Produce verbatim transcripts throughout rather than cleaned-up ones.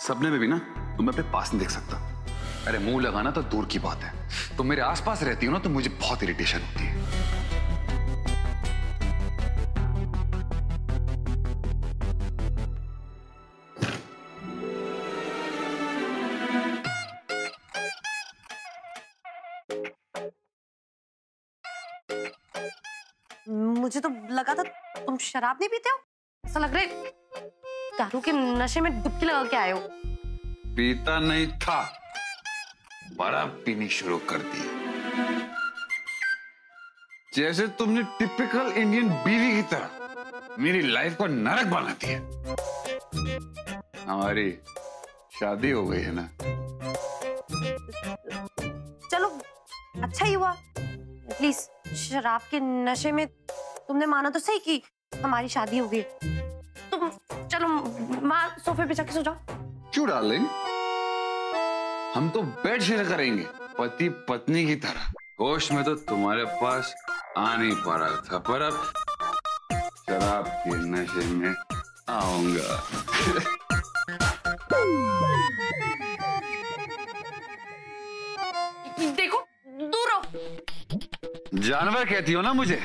सपने में भी ना तुम्हें अपने पास नहीं देख सकता। अरे मुंह लगाना तो दूर की बात है, तुम मेरे आसपास रहती हो ना तो मुझे बहुत इरिटेशन होती है। मुझे तो लगा था तुम शराब नहीं पीते हो, ऐसा लग रहा है दारू के नशे में डुबकी लगा के आए हो। पीता नहीं था, बड़ा पीनी शुरू कर दी। जैसे तुमने टिपिकल इंडियन बीवी की तरह मेरी लाइफ को नरक बना दिया। हमारी शादी हो गई है ना। चलो अच्छा ही हुआ, प्लीज शराब के नशे में तुमने माना तो सही कि हमारी शादी हो गई। तुम चलो माँ सोफे पे जाके सो जाओ। क्यों डार्लिंग? हम तो बेड शेयर करेंगे पति पत्नी की तरह। होश में तो तुम्हारे पास आ नहीं पा रहा था, पर अब शराब के नशे में आऊंगा। देखो दूर रहो। जानवर कहती हो ना मुझे,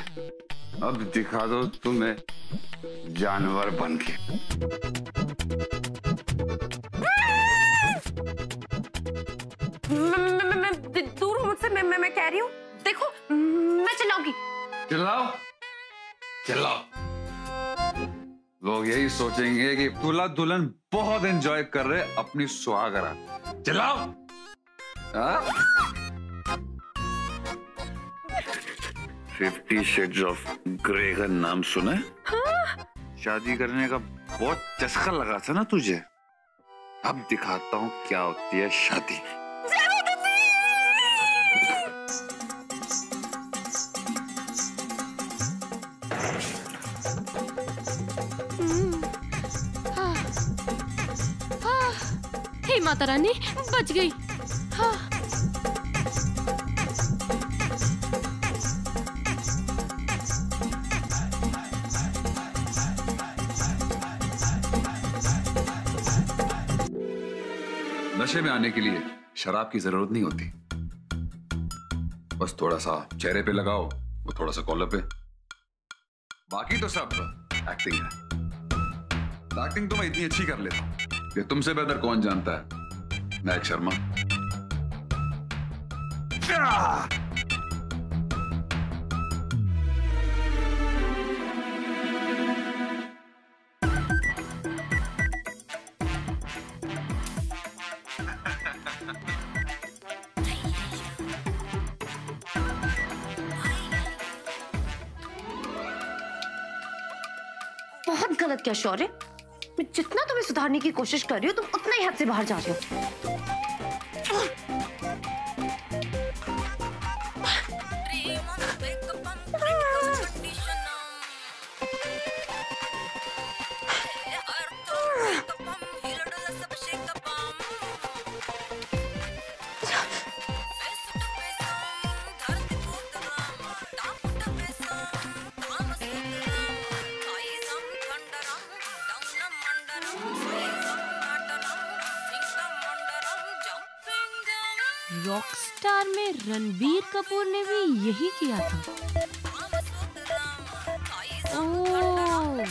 अब दिखा दो तुम्हें जानवर बनके। मैं मैं दूर हूँ मुझसे, मैं मैं कह रही हूँ। देखो मैं चिल्लाऊंगी। चिल्लाओ चिल्लाओ, लोग यही सोचेंगे कि दूल्हा दुल्हन बहुत एंजॉय कर रहे अपनी सुहागरा। चिल्लाओ। हाँ? फिफ्टी शेड्स ऑफ ग्रे का नाम सुना है? हाँ? शादी करने का बहुत चस्का लगा था ना तुझे, अब दिखाता हूँ क्या होती है शादी। हे माता रानी बच गई। हाँ नशे में आने के लिए शराब की जरूरत नहीं होती, बस थोड़ा सा चेहरे पे लगाओ, वो थोड़ा सा कॉलर पे, बाकी तो सब एक्टिंग है। एक्टिंग तो मैं इतनी अच्छी कर लेता हूं कि तुमसे बेहतर कौन जानता है। महक शर्मा बहुत गलत क्या शौर्य, मैं जितना तुम्हें सुधारने की कोशिश कर रही हूँ तुम उतना ही हद से बाहर जा रहे रॉकस्टार में रणबीर कपूर ने भी यही किया था। ओह,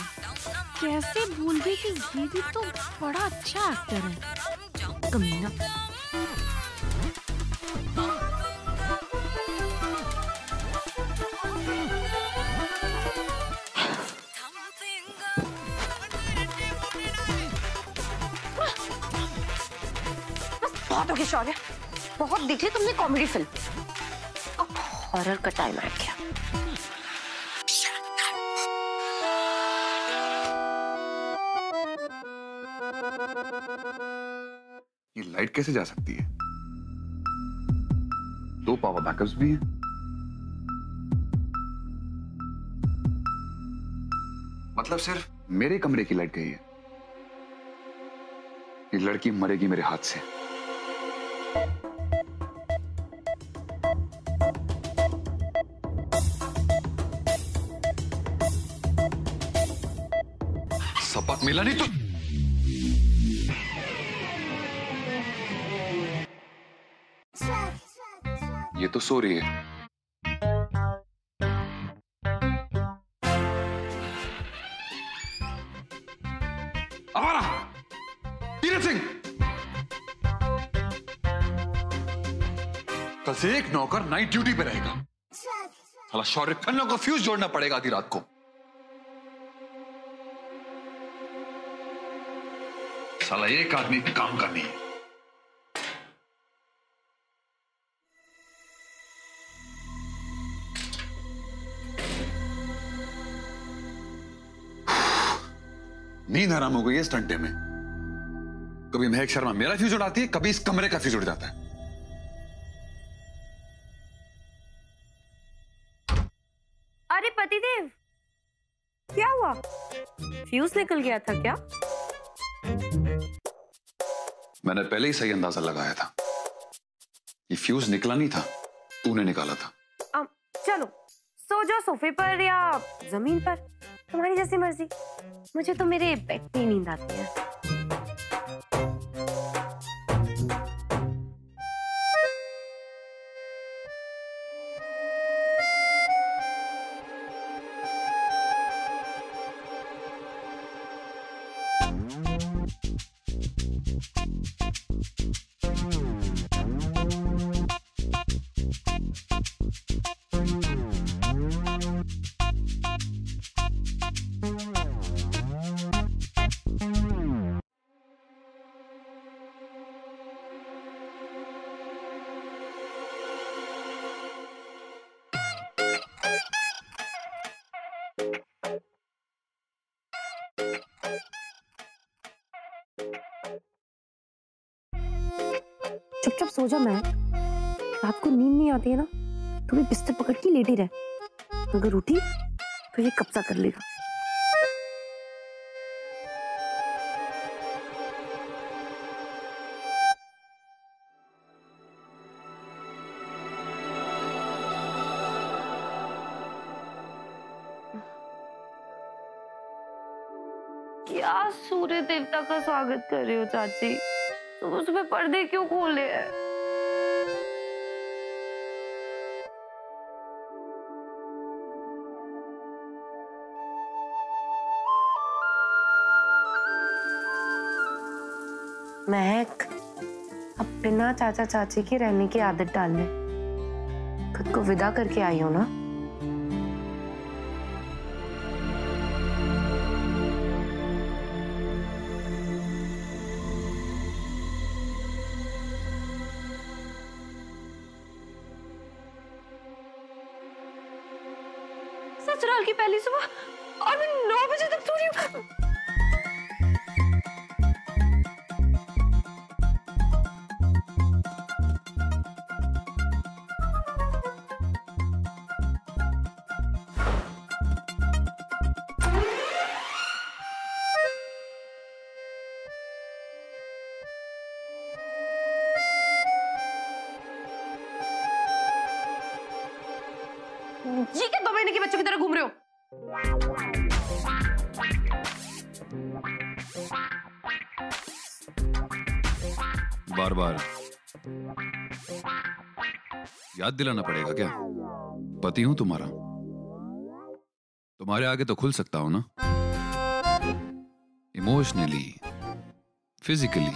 कैसे भूल गई कि दीदी तो बड़ा अच्छा एक्टर है। कमीना। बहुत हो गया शौर्य, बहुत देख ली तुमने कॉमेडी फिल्म, अब हॉरर का टाइम आ गया। ये लाइट कैसे जा सकती है? दो पावर बैकअप्स भी हैं। मतलब सिर्फ मेरे कमरे की लाइट गई है। ये लड़की मरेगी मेरे हाथ से। मिला नहीं तो ये तो सो रही है। कल से एक नौकर नाइट ड्यूटी पे रहेगा। साला शौर्य खन्ना को फ्यूज जोड़ना पड़ेगा आधी रात को। साला एक आदमी काम का नहीं है। नींद हराम हो गई है इस टंटे में। कभी महक शर्मा मेरा फ्यूज उड़ाती है, कभी इस कमरे का फ्यूज उड़ जाता है। अरे पतिदेव, क्या हुआ? फ्यूज निकल गया था क्या? मैंने पहले ही सही अंदाजा लगाया था। ये फ्यूज निकला नहीं था, तूने निकाला था। अब चलो सो जाओ सोफे पर या जमीन पर, तुम्हारी जैसी मर्जी। मुझे तो मेरे बेड पे नींद आती है। चुपचाप सो जा। मैं रात को नींद नहीं आती है ना, तुम्हें बिस्तर पकड़ के लेटी रह। अगर उठी तो ये कब्जा कर लेगा। क्या सूर्य देवता का स्वागत कर रहे हो चाची? तुम तो उसमें पर्दे क्यों खोले हैं? महक, अब बिना चाचा चाची के रहने की आदत डाल ले। खुद को विदा करके आई हो ना। ससुराल की पहली सुबह और मैं नौ बजे तक सो रही हूँ। जी के दो महीने के बच्चों की तरह घूम रहे हो। बार बार याद दिलाना पड़ेगा क्या? पति हूं तुम्हारा, तुम्हारे आगे तो खुल सकता हूं ना। Emotionally, physically.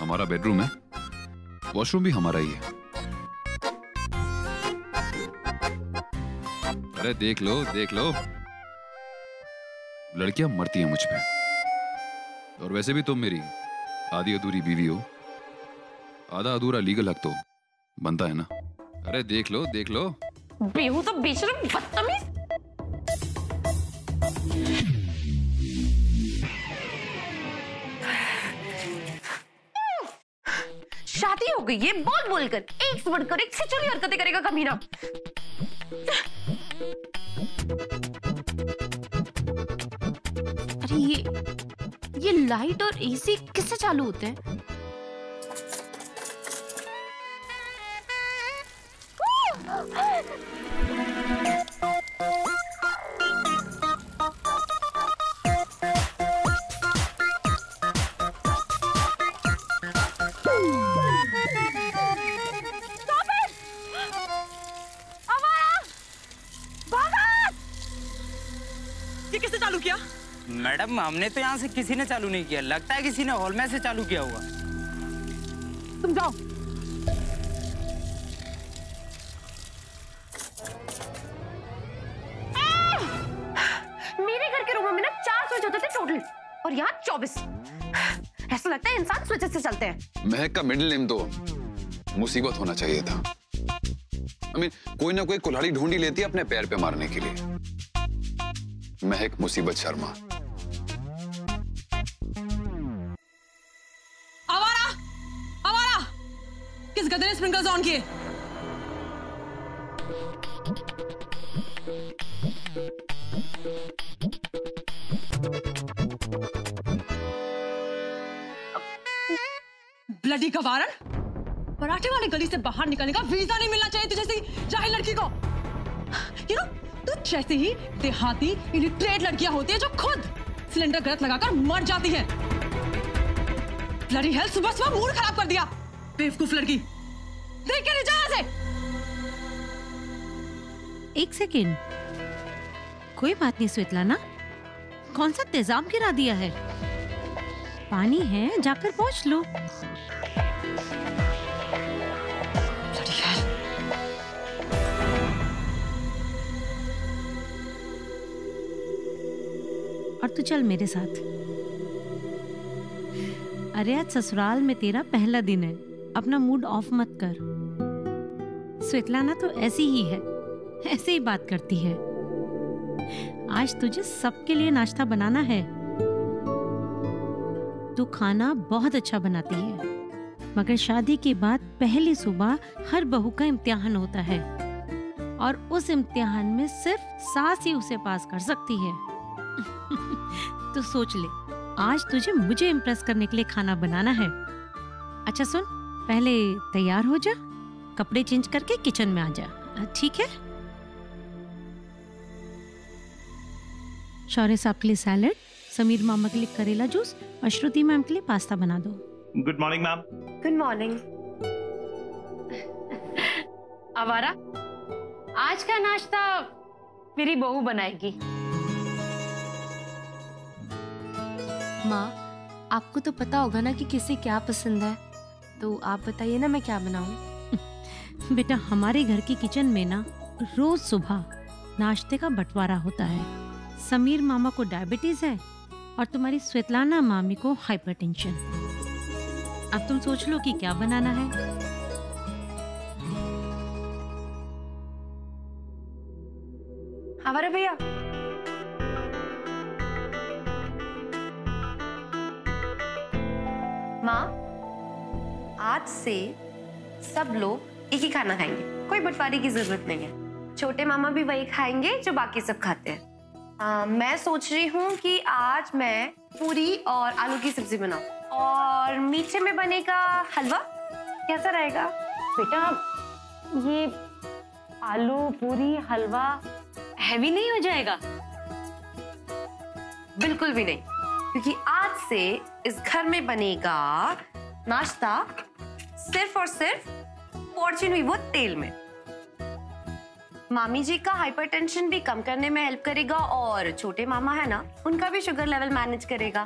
हमारा बेडरूम है, वॉशरूम भी हमारा ही है। अरे देख लो देख लो, लड़कियां मरती हैं मुझ पे। और वैसे भी तुम मेरी आधी अधूरी बीवी हो, आधा अधूरा लीगल हक तो बनता है ना। अरे देख लो देख लो। बेहू तो बेशरम बदतमीज। शादी हो गई है, बहुत बोलकर एक से बढ़कर एक छिछोली हरकतें करेगा कमीना। अरे ये ये लाइट और एसी किससे चालू होते हैं? मैडम हमने तो यहाँ से किसी ने चालू नहीं किया, लगता है किसी ने हॉल में से चालू किया होगा। तुम जाओ। मेरे घर के रूम में ना चार स्विच होते थे टोटल और यहाँ चौबीस। ऐसा लगता है इंसान स्विचेस से चलते हैं। महक का मिडिल नेम तो मुसीबत होना चाहिए था। I mean, कोई ना कोई कुल्हाड़ी ढूंढी लेती है अपने पैर पे मारने के लिए। महक मुसीबत शर्मा। आवारा, आवारा, किस गधे ने स्प्रिंकल्स ऑन किए? ब्लडी गवारन, पराठे वाले गली से बाहर निकलने का वीजा नहीं मिलना चाहिए तुझे जैसी जाहिल लड़की को। यू नो, तू जैसे ही देहाती इलिटरेट लड़कियां होती है जो खुद सिलेंडर गलत लगाकर मर जाती है। ब्लडी हेल, सुबह सुबह मूड खराब कर दिया। बेवकूफ लड़की, देख के निजा से। एक सेकेंड, कोई बात नहीं श्वेतलाना, कौन सा तेजाब गिरा दिया है? पानी है, जाकर पहुँच लो। और तू चल मेरे साथ। अरे आज ससुराल में तेरा पहला दिन है, अपना मूड ऑफ मत कर। श्वेतलाना तो ऐसी ही है, ऐसे ही बात करती है। आज तुझे सबके लिए नाश्ता बनाना है। तू खाना बहुत अच्छा बनाती है, मगर शादी के बाद पहली सुबह हर बहू का इम्तिहान होता है और उस इम्तिहान में सिर्फ सास ही उसे पास कर सकती है। तो सोच ले, आज तुझे मुझे इम्प्रेस करने के लिए खाना बनाना है। अच्छा सुन, पहले तैयार हो जा, कपड़े चेंज करके किचन में आ जा, ठीक है? शौर्य साहब के लिए सैलेड, समीर मामा के लिए करेला जूस और श्रुति मैम के लिए पास्ता बना दो। Good morning ma'am. Good morning. आवारा, आज का नाश्ता मेरी बहू बनाएगी। माँ, आपको तो पता होगा ना कि किसे क्या पसंद है, तो आप बताइए ना मैं क्या बनाऊं। बेटा, हमारे घर की किचन में ना रोज सुबह नाश्ते का बंटवारा होता है। समीर मामा को डायबिटीज है और तुम्हारी श्वेतलाना मामी को हाइपरटेंशन। अब तुम सोच लो कि क्या बनाना है। आवारा भैया, माँ आज से सब लोग एक ही खाना खाएंगे, कोई बंटवारे की जरूरत नहीं है। छोटे मामा भी वही खाएंगे जो बाकी सब खाते हैं। आ, मैं सोच रही हूँ कि आज मैं पूरी और आलू की सब्जी बनाऊं और मीठे में बनेगा हलवा, कैसा रहेगा? बेटा, ये आलू पूरी हलवा हैवी नहीं हो जाएगा? बिल्कुल भी नहीं, क्योंकि आज से इस घर में बनेगा नाश्ता सिर्फ और सिर्फ फॉर्च्यून वीवो तेल में। मामी जी का हाइपरटेंशन भी कम करने में हेल्प करेगा और छोटे मामा है ना, उनका भी शुगर लेवल मैनेज करेगा।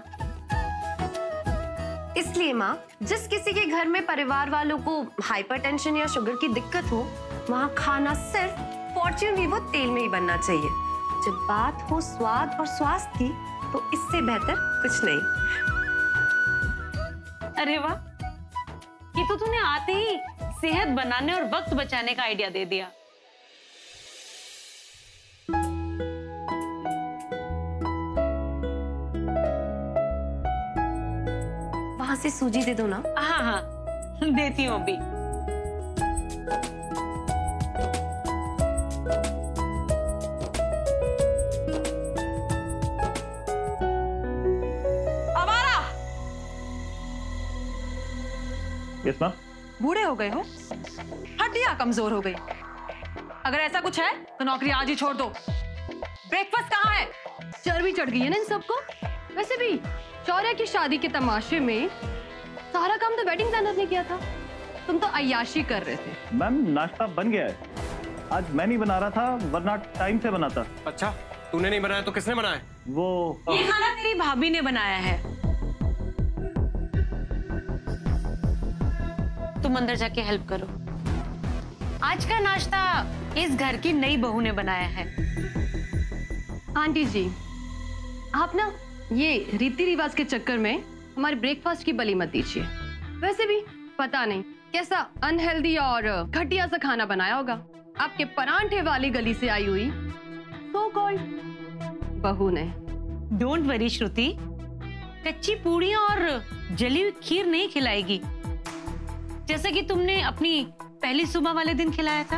इसलिए माँ, जिस किसी के घर में परिवार वालों को हाइपरटेंशन या शुगर की दिक्कत हो, वहाँ खाना सिर्फ फॉर्च्यून वीवो तेल में ही बनना चाहिए। जब बात हो स्वाद और स्वास्थ्य की, तो इससे बेहतर कुछ नहीं। अरे वाह, ये तो तूने आते ही सेहत बनाने और वक्त बचाने का आइडिया दे दिया। वहां से सूजी दे दो ना। हाँ हाँ, देती हूँ अभी। Yes, बूढ़े हो गए हो, हड्डियां कमजोर हो गई। अगर ऐसा कुछ है तो नौकरी आज ही छोड़ दो। ब्रेकफास्ट कहाँ है? चर्बी चढ़ गई है ना इन सबको। वैसे भी शौर्या की शादी के तमाशे में सारा काम तो वेडिंग प्लानर ने किया था, तुम तो अय्याशी कर रहे थे। मैम, नाश्ता बन गया है। आज मैं नहीं बना रहा था, वरना टाइम से बनाता। अच्छा, तूने नहीं बनाया तो किसने बनाया? वो ये खाना तेरी भाभी ने बनाया है, तुम अंदर जाके हेल्प करो। आज का नाश्ता इस घर की नई बहू ने बनाया है। आंटी जी, आप ना ये रीति रिवाज के चक्कर में हमारे ब्रेकफास्ट की बलि मत दीजिए। वैसे भी पता नहीं कैसा अनहेल्दी और घटिया सा खाना बनाया होगा आपके परांठे वाली गली से आई हुई सो कॉल्ड बहू ने। डोंट वरी श्रुति, कच्ची पूड़ियां और जली हुई खीर नहीं खिलाएगी, जैसे कि तुमने अपनी पहली सुबह वाले दिन खिलाया था,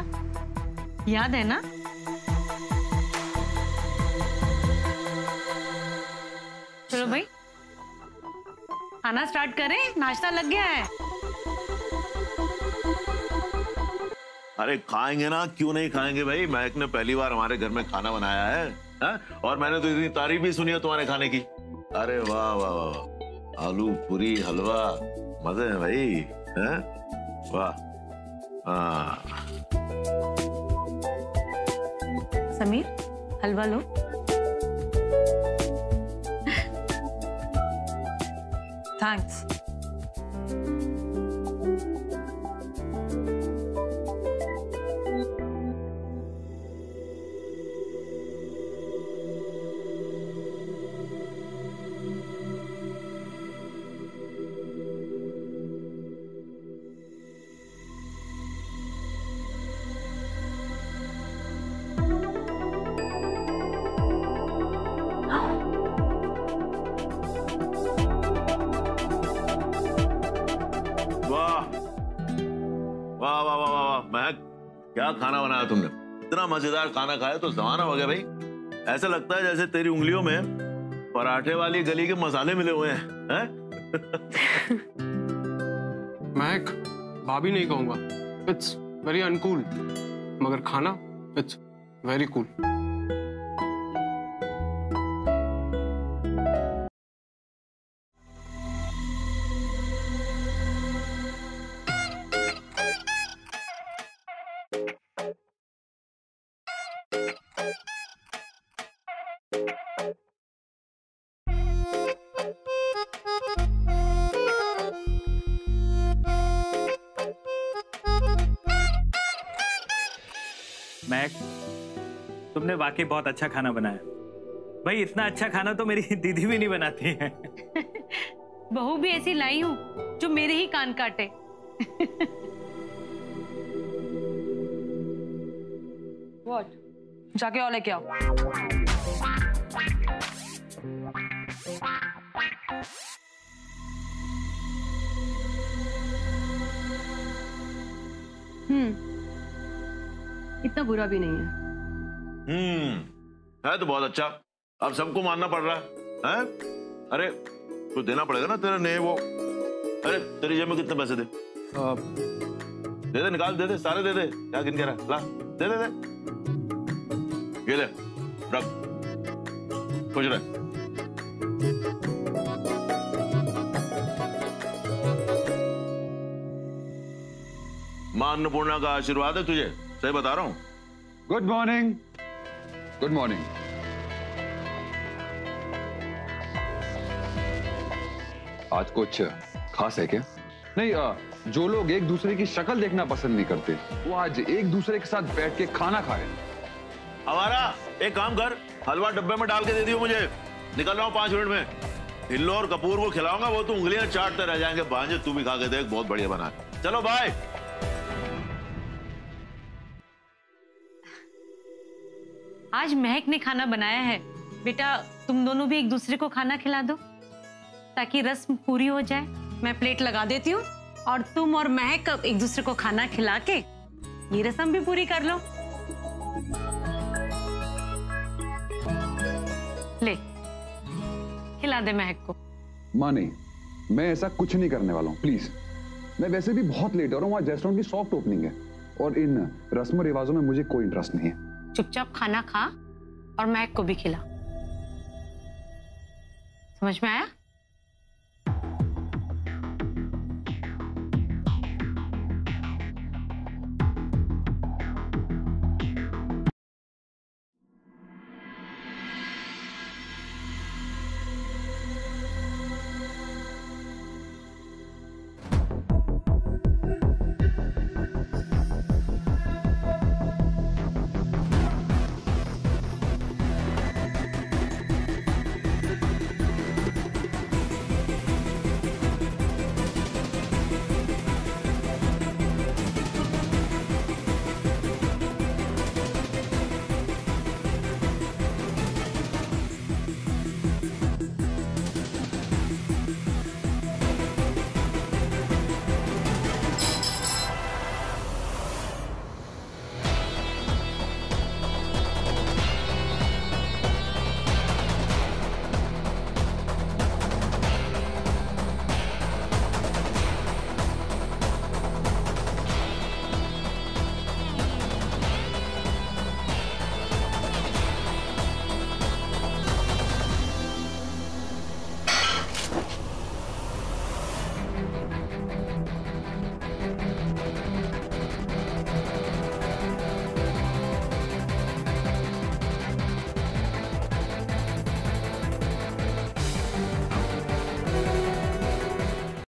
याद है ना? चलो भाई खाना स्टार्ट करें, नाश्ता लग गया है। अरे खाएंगे ना, क्यों नहीं खाएंगे भाई। महक ने पहली बार हमारे घर में खाना बनाया है, है? और मैंने तो इतनी तारीफ भी सुनी है तुम्हारे खाने की। अरे वाह वाह वाह, आलू पूरी हलवा, मजे है भाई, हैं? वाह। समीर हलवा लो। थैंक्स। क्या खाना बनाया तुमने, इतना मजेदार खाना खाया तो जमाना हो गया भाई। ऐसा लगता है जैसे तेरी उंगलियों में पराठे वाली गली के मसाले मिले हुए हैं, हैं? महक, भाभी नहीं कहूंगा, इट्स वेरी अनकूल, मगर खाना इट्स वेरी कूल। मैक, तुमने वाकई बहुत अच्छा खाना बनाया भाई। इतना अच्छा खाना तो मेरी दीदी भी नहीं बनाती है। बहू भी ऐसी लाई हूँ जो मेरे ही कान काटे। What? जाके और लेके आओ। हम्म, इतना बुरा भी नहीं है। हम्म, है तो बहुत अच्छा। अब सबको मानना पड़ रहा है, है? अरे तो देना पड़ेगा ना तेरे ने वो। अरे तेरी जेब में कितने पैसे थे? दे दे, निकाल, दे दे सारे, दे दे, क्या गिन के रहा, ला दे दे दे, ये ले रख, खुश रह। मां अन्नपूर्णा का आशीर्वाद है तुझे, सही बता रहा हूँ। Good morning, good morning. आज कुछ खास है क्या? नहीं, आ, जो लोग एक दूसरे की शक्ल देखना पसंद नहीं करते वो आज एक दूसरे के साथ बैठ के खाना खाए। हमारा एक काम कर, हलवा डब्बे में डाल के दे दियो मुझे, निकल रहा हूँ पांच मिनट में। हिल्लो और कपूर को खिलाऊंगा, वो तो उंगलियां चाटते रह जाएंगे। भांजे तू भी खा के देख, बहुत बढ़िया बना। चलो बाय। आज महक ने खाना बनाया है, बेटा तुम दोनों भी एक दूसरे को खाना खिला दो ताकि रस्म पूरी हो जाए। मैं प्लेट लगा देती हूँ और तुम और महक एक दूसरे को खाना खिला के ये रस्म भी पूरी कर लो। ले, खिला दे महक को। माँ नहीं, मैं ऐसा कुछ नहीं करने वाला हूँ, प्लीज। मैं वैसे भी बहुत लेट हो रहा हूँ, आज रेस्टोरेंट की सॉफ्ट ओपनिंग है और इन रस्म रिवाजों में मुझे कोई इंटरेस्ट नहीं है। चुपचाप खाना खा और महक को भी खिला, समझ में आया?